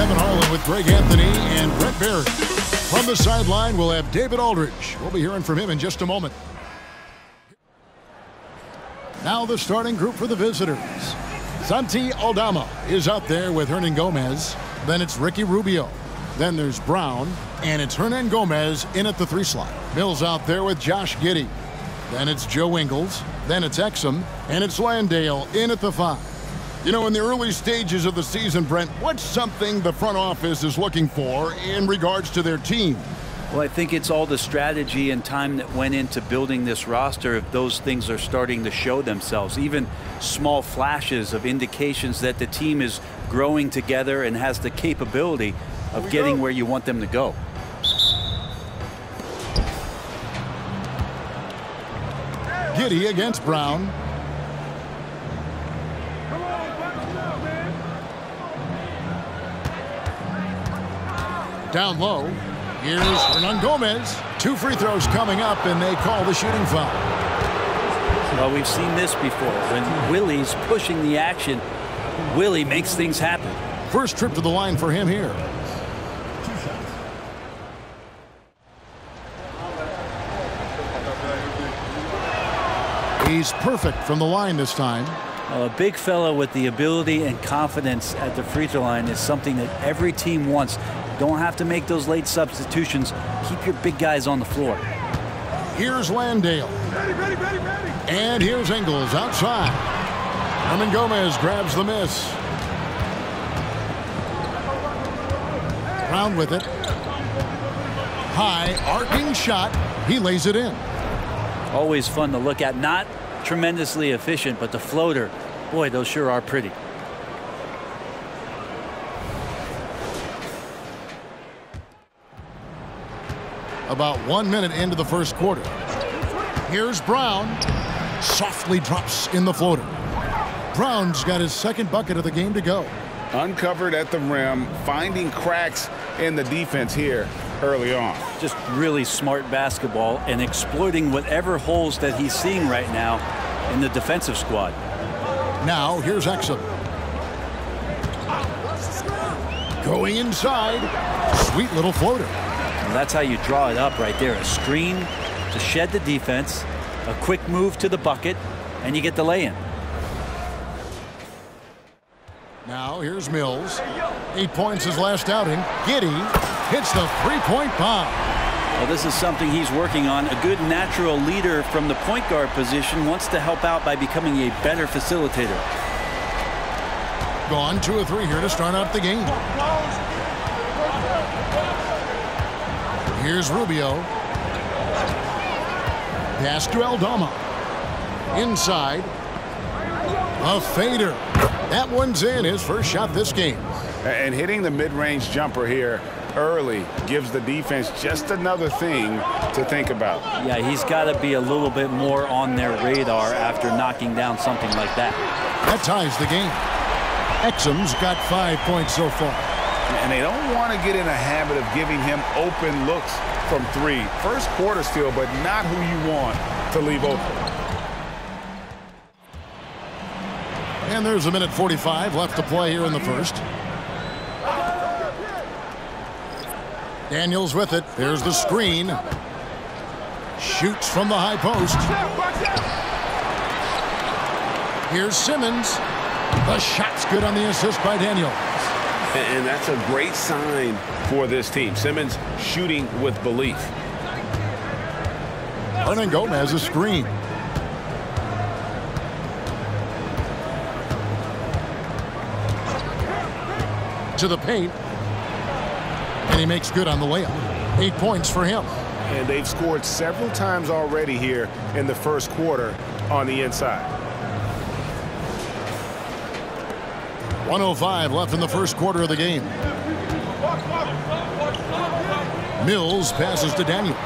Kevin Harlan with Greg Anthony and Brent Berry. From the sideline, we'll have David Aldridge. We'll be hearing from him in just a moment. Now the starting group for the visitors. Santi Aldama is up there with Hernangómez. Then it's Ricky Rubio. Then there's Brown. And it's Hernangómez in at the three slot. Mills out there with Josh Giddey. Then it's Joe Ingles. Then it's Exum. And it's Landale in at the five. You know, in the early stages of the season, Brent, what's something the front office is looking for in regards to their team? Well, I think it's all the strategy and time that went into building this roster. If those things are starting to show themselves, even small flashes of indications that the team is growing together and has the capability of getting where you want them to go. Giddey against Brown. Down low. Here's Hernangómez. Two free throws coming up, and they call the shooting foul. Well, we've seen this before. When Willie's pushing the action, Willie makes things happen. First trip to the line for him here. He's perfect from the line this time. Well, a big fella with the ability and confidence at the free throw line is something that every team wants. Don't have to make those late substitutions. Keep your big guys on the floor. Here's Landale. Ready. And here's Ingles outside. Hernangómez grabs the miss. Brown with it. High arcing shot. He lays it in. Always fun to look at. Not tremendously efficient, but the floater, boy, those sure are pretty. About 1 minute into the first quarter. Here's Brown. Softly drops in the floater. Brown's got his second bucket of the game to go. Uncovered at the rim, finding cracks in the defense here early on. Just really smart basketball and exploiting whatever holes that he's seeing right now in the defensive squad. Now here's Exum. Going inside. Sweet little floater. And that's how you draw it up right there. A screen to shed the defense, a quick move to the bucket, and you get the lay-in. Now here's Mills. 8 points his last outing. Giddey hits the three-point bomb. Well, this is something he's working on. A good natural leader from the point guard position wants to help out by becoming a better facilitator. Gone 2 of 3 here to start out the game. Here's Rubio. Pass to Aldama. Inside. A fader. That one's in, his first shot this game. And hitting the mid-range jumper here early gives the defense just another thing to think about. Yeah, he's got to be a little bit more on their radar after knocking down something like that. That ties the game. Exum's got 5 points so far. And they don't want to get in a habit of giving him open looks from three. First quarter still, but not who you want to leave open. And there's a minute 45 left to play here in the first. Daniels with it. There's the screen. Shoots from the high post. Here's Simmons. The shot's good on the assist by Daniels. And that's a great sign for this team. Simmons shooting with belief. Hernangómez a screen. To the paint. And he makes good on the layup. 8 points for him. And they've scored several times already here in the first quarter on the inside. 1:05 left in the first quarter of the game. Mills passes to Daniels.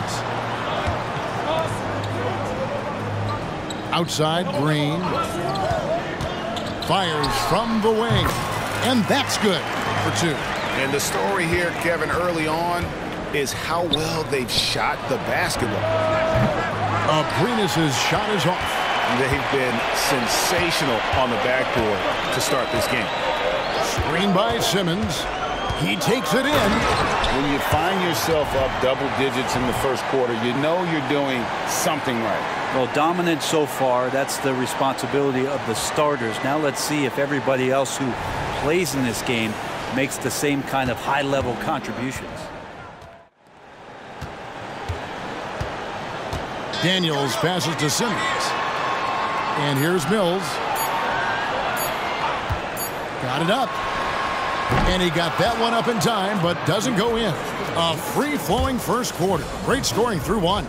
Outside, Green. Fires from the wing. And that's good for two. And the story here, Kevin, early on is how well they've shot the basketball. Abrines' shot is off. They've been sensational on the backboard to start this game. Screen by Simmons. He takes it in. When you find yourself up double digits in the first quarter, you know you're doing something right. Well, dominant so far. That's the responsibility of the starters. Now let's see if everybody else who plays in this game makes the same kind of high-level contributions. Daniels passes to Simmons. And here's Mills. Got it up. And he got that one up in time, but doesn't go in. A free-flowing first quarter. Great scoring through one.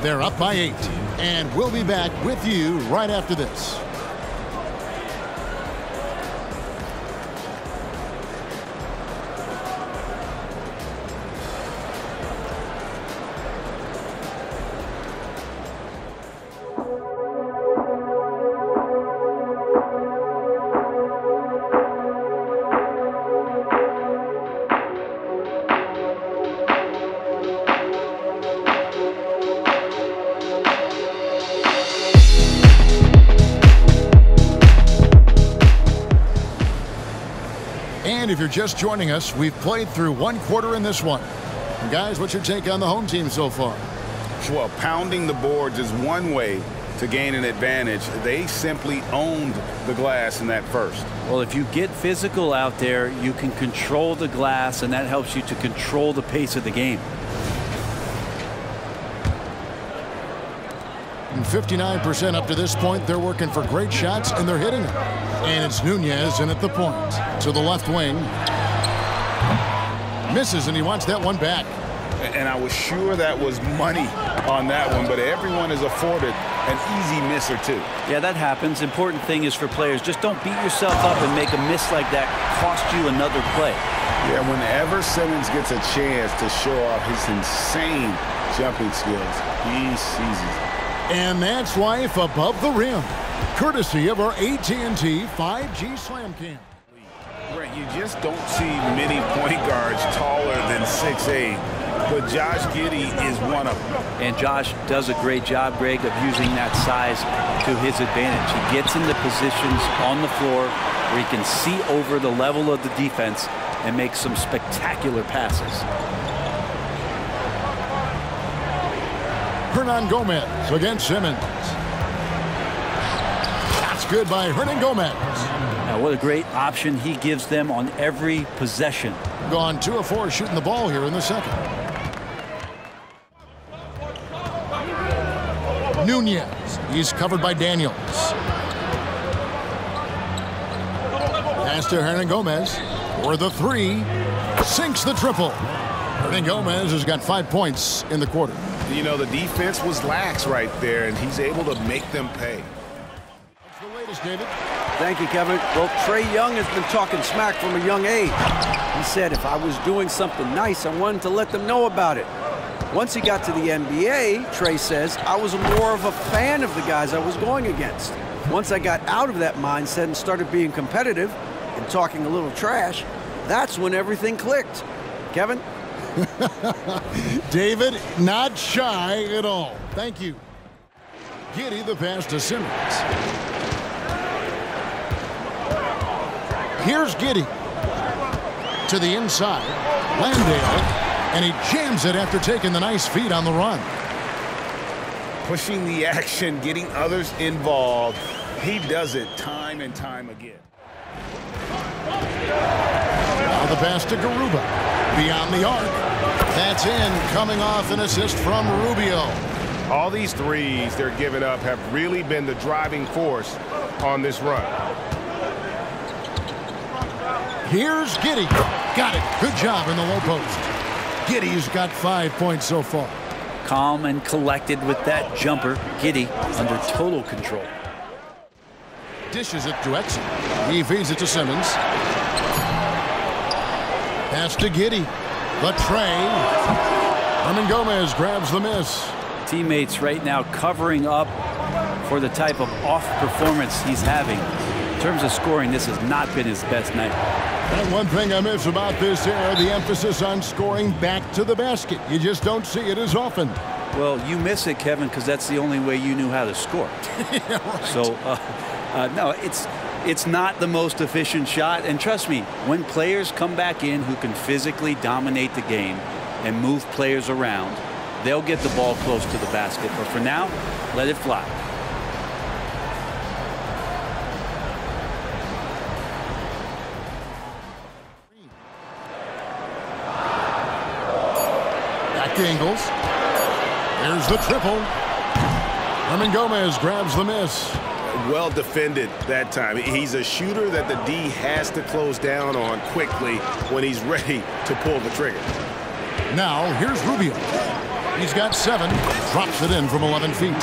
They're up by 8. And we'll be back with you right after this. If you're just joining us, we've played through one quarter in this one. And guys, what's your take on the home team so far? Well, pounding the boards is one way to gain an advantage. They simply owned the glass in that first. Well, if you get physical out there, you can control the glass, and that helps you to control the pace of the game. And 59% up to this point. They're working for great shots, and they're hitting them. And it's Nunez in at the point. To the left wing. Misses, and he wants that one back. And I was sure that was money on that one, but everyone is afforded an easy miss or two. Yeah, that happens. Important thing is for players, just don't beat yourself up and make a miss like that cost you another play. Yeah, whenever Simmons gets a chance to show off his insane jumping skills, he seizes it. And that's life above the rim, courtesy of our AT&T 5G Slam Cam. Brent, you just don't see many point guards taller than 6'8", but Josh Giddey is one of them. And Josh does a great job, Greg, of using that size to his advantage. He gets into positions on the floor where he can see over the level of the defense and make some spectacular passes. Hernangómez against Simmons. That's good by Hernangómez. Now, what a great option he gives them on every possession. Gone 2 of 4 shooting the ball here in the second. Nunez. He's covered by Daniels. Pass to Hernangómez for the 3. Sinks the triple. Hernangómez has got 5 points in the quarter. You know, the defense was lax right there, and he's able to make them pay. That's the latest, David. Thank you, Kevin. Well, Trey Young has been talking smack from a young age. He said, if I was doing something nice, I wanted to let them know about it. Once he got to the NBA, Trey says, I was more of a fan of the guys I was going against. Once I got out of that mindset and started being competitive and talking a little trash, that's when everything clicked. Kevin? David, not shy at all. Thank you. Giddey the pass to Simmons. Here's Giddey. To the inside. Landale. And he jams it after taking the nice feed on the run. Pushing the action, getting others involved. He does it time and time again. Now the pass to Garuba. Beyond the arc. That's in. Coming off an assist from Rubio. All these threes they're giving up have really been the driving force on this run. Here's Giddey. Got it. Good job in the low post. Giddey's got 5 points so far. Calm and collected with that jumper. Giddey under total control. Dishes it to Exum. He feeds it to Simmons. Pass to Giddey. The train. Hernangómez grabs the miss. Teammates right now covering up for the type of off performance he's having. In terms of scoring, this has not been his best night. And one thing I miss about this era, the emphasis on scoring back to the basket. You just don't see it as often. Well, you miss it, Kevin, because that's the only way you knew how to score. Yeah, right. So, no, it's... It's not the most efficient shot, and trust me, when players come back in who can physically dominate the game and move players around, they'll get the ball close to the basket, but for now, let it fly. Back to Ingles. Here's the triple. Hernangómez grabs the miss. Well defended that time. He's a shooter that the D has to close down on quickly when he's ready to pull the trigger. Now, here's Rubio. He's got 7, drops it in from 11 feet.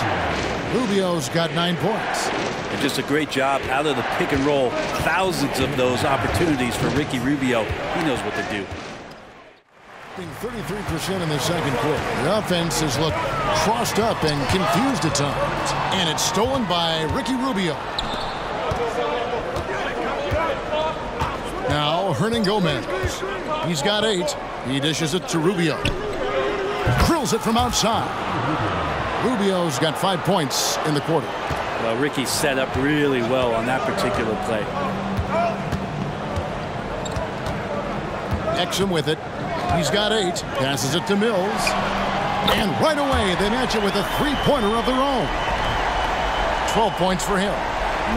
Rubio's got 9 points. And just a great job out of the pick and roll. Thousands of those opportunities for Ricky Rubio. He knows what to do. 33% in the second quarter. The offense has looked crossed up and confused at times. And it's stolen by Ricky Rubio. Now, Hernangómez. He's got 8. He dishes it to Rubio. Drills it from outside. Rubio's got 5 points in the quarter. Well, Ricky set up really well on that particular play. Exum with it. He's got 8. Passes it to Mills. And right away, they match it with a three-pointer of their own. 12 points for him.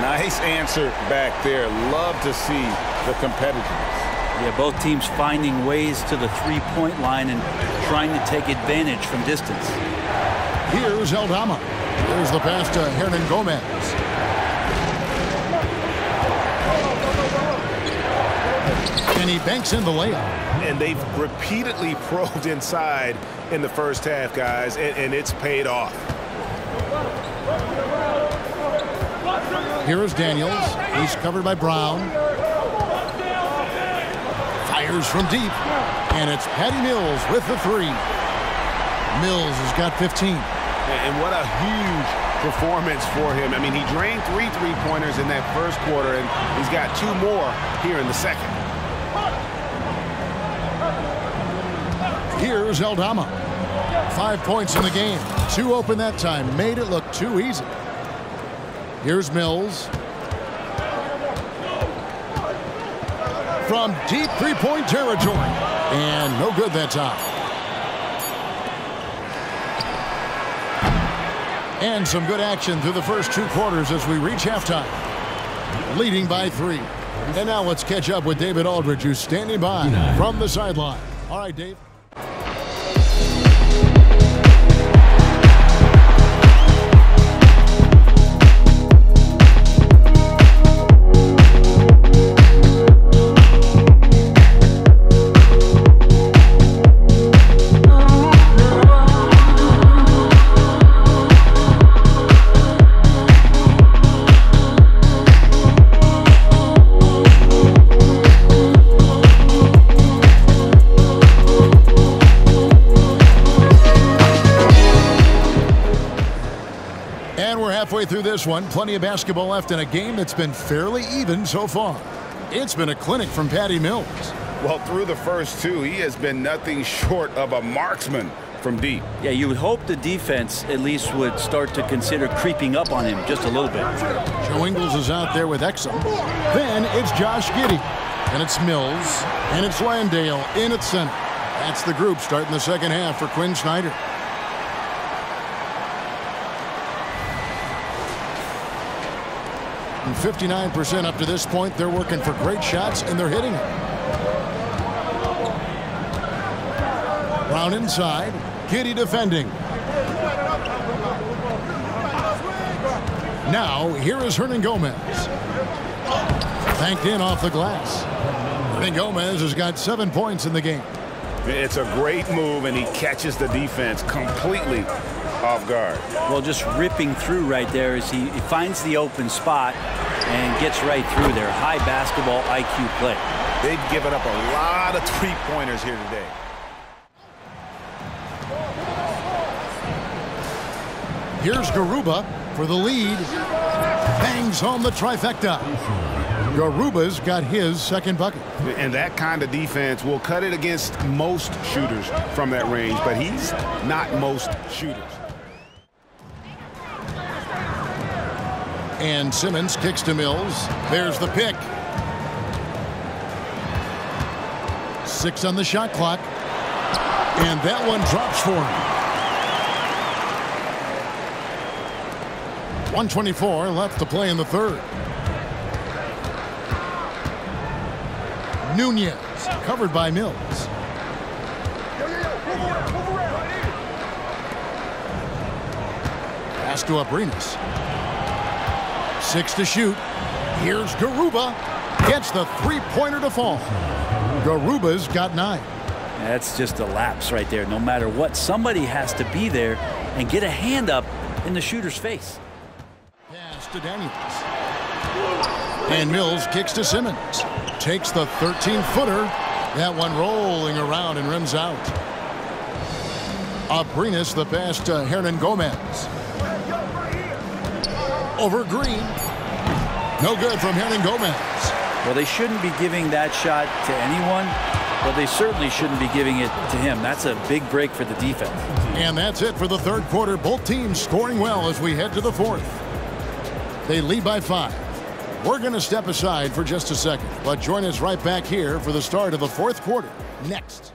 Nice answer back there. Love to see the competitiveness. Yeah, both teams finding ways to the three-point line and trying to take advantage from distance. Here's Aldama. Here's the pass to Hernangómez. And he banks in the layup. And they've repeatedly probed inside in the first half, guys, and it's paid off. Here is Daniels. He's covered by Brown. From deep, and it's Patty Mills with the 3. Mills has got 15. And what a huge performance for him. I mean, he drained 3 three-pointers in that first quarter, and he's got 2 more here in the second. Here's Aldama. 5 points in the game. 2 open that time. Made it look too easy. Here's Mills. From deep three-point territory. And no good that time. And some good action through the first 2 quarters as we reach halftime. Leading by 3. And now let's catch up with David Aldridge, who's standing by from the sideline. All right, Dave. Through this one, plenty of basketball left in a game that's been fairly even so far. It's been a clinic from Patty Mills. Well, through the first 2, he has been nothing short of a marksman from deep. Yeah, you would hope the defense at least would start to consider creeping up on him just a little bit. Joe Ingles is out there with Exum. Then it's Josh Giddey. And it's Mills. And it's Landale in at center. That's the group starting the second half for Quinn Snyder. And 59% up to this point. They're working for great shots, and they're hitting it. Brown inside. Giddey defending. Now, here is Hernangómez. Banked in off the glass. Hernangómez has got 7 points in the game. It's a great move, and he catches the defense completely off guard. Well, just ripping through right there as he finds the open spot and gets right through there. High basketball IQ play. They've given up a lot of three-pointers here today. Here's Garuba for the lead. Bangs home the trifecta. Garuba's got his 2nd bucket. And that kind of defense will cut it against most shooters from that range, but he's not most shooters. And Simmons kicks to Mills. There's the pick. 6 on the shot clock. And that one drops for him. 1:24 left to play in the third. Nunez covered by Mills. Pass to Abrines. 6 to shoot. Here's Garuba. Gets the three-pointer to fall. Garuba's got 9. That's just a lapse right there. No matter what, somebody has to be there and get a hand up in the shooter's face. To Daniels. And Mills kicks to Simmons. Takes the 13-footer. That one rolling around and rims out. Abrines the pass to Hernangómez. Over Green. No good from Hernangómez. Well, they shouldn't be giving that shot to anyone, but they certainly shouldn't be giving it to him. That's a big break for the defense. And that's it for the third quarter. Both teams scoring well as we head to the fourth. They lead by 5. We're going to step aside for just a second, but join us right back here for the start of the fourth quarter next.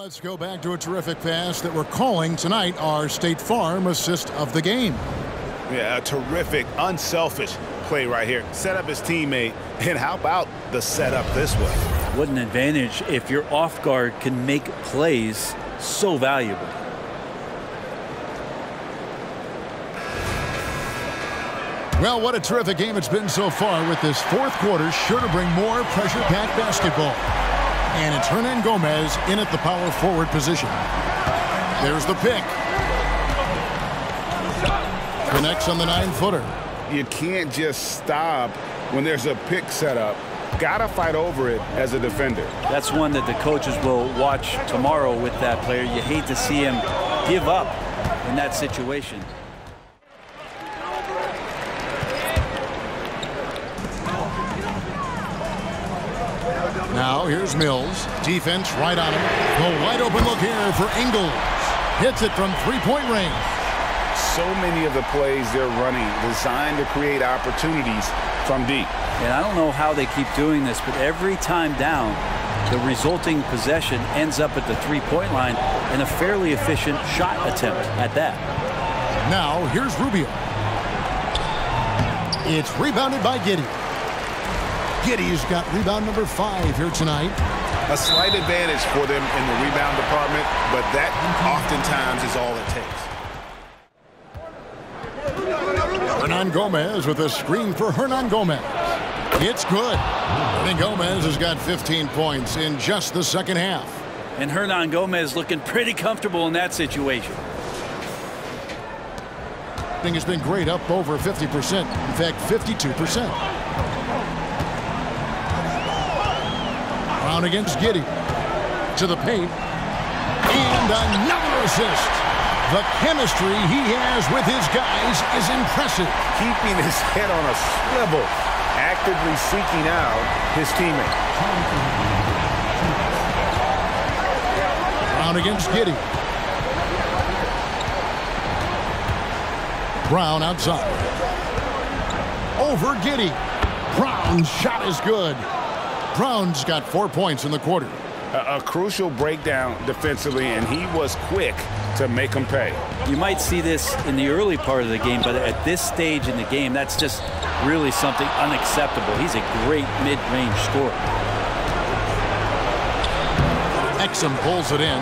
Let's go back to a terrific pass that we're calling tonight our State Farm assist of the game. Yeah, a terrific, unselfish play right here. Set up his teammate, and how about the setup this way? What an advantage if your off guard can make plays so valuable. Well, what a terrific game it's been so far, with this fourth quarter sure to bring more pressure-packed basketball. And it's Hernangómez in at the power forward position. There's the pick. Connects on the 9-footer. You can't just stop when there's a pick set up. Got to fight over it as a defender. That's one that the coaches will watch tomorrow with that player. You hate to see him give up in that situation. Now here's Mills. Defense right on him. A wide open look here for Ingles. Hits it from three-point range. So many of the plays they're running designed to create opportunities from deep. And I don't know how they keep doing this, but every time down, the resulting possession ends up at the three-point line, and a fairly efficient shot attempt at that. Now here's Rubio. It's rebounded by Giddey. Giddey's got rebound number 5 here tonight. A slight advantage for them in the rebound department, but that oftentimes is all it takes. Hernangómez with a screen for Hernangómez. It's good. Hernangómez has got 15 points in just the second half. And Hernangómez looking pretty comfortable in that situation. I think it's been great, up over 50%. In fact, 52%. Down against Giddey. To the paint. And another assist. The chemistry he has with his guys is impressive. Keeping his head on a swivel. Actively seeking out his teammate. Brown against Giddey. Brown outside. Over Giddey. Brown's shot is good. Brown's got 4 points in the quarter. A crucial breakdown defensively, and he was quick to make them pay. You might see this in the early part of the game, but at this stage in the game, that's just really something unacceptable. He's a great mid-range scorer. Exum pulls it in.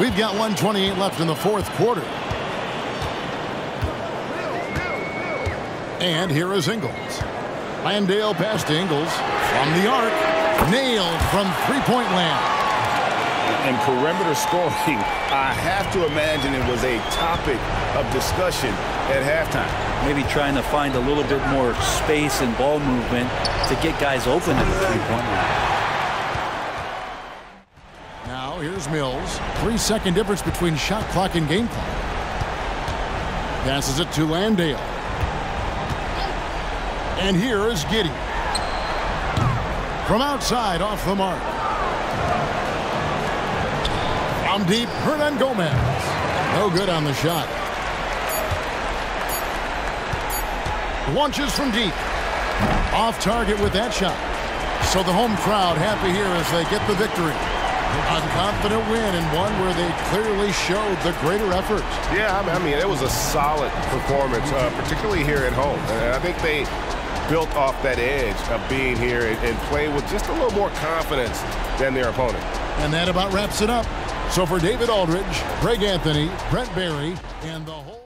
We've got 1:28 left in the fourth quarter. And here is Ingles. Landale passed to Ingles. From the arc. Nailed from three-point land. and perimeter scoring, I have to imagine it was a topic of discussion at halftime. Maybe trying to find a little bit more space and ball movement to get guys open at the three-point line. Now here's Mills. 3-second difference between shot clock and game clock. Passes it to Landale. And here is Giddey. From outside, off the mark. From deep, Hernangómez. No good on the shot. Launches from deep. Off target with that shot. So the home crowd happy here as they get the victory. A confident win, and one where they clearly showed the greater effort. Yeah, I mean, it was a solid performance, particularly here at home. And I think they built off that edge of being here and played with just a little more confidence than their opponent. And that about wraps it up. So for David Aldridge, Greg Anthony, Brent Berry, and the whole...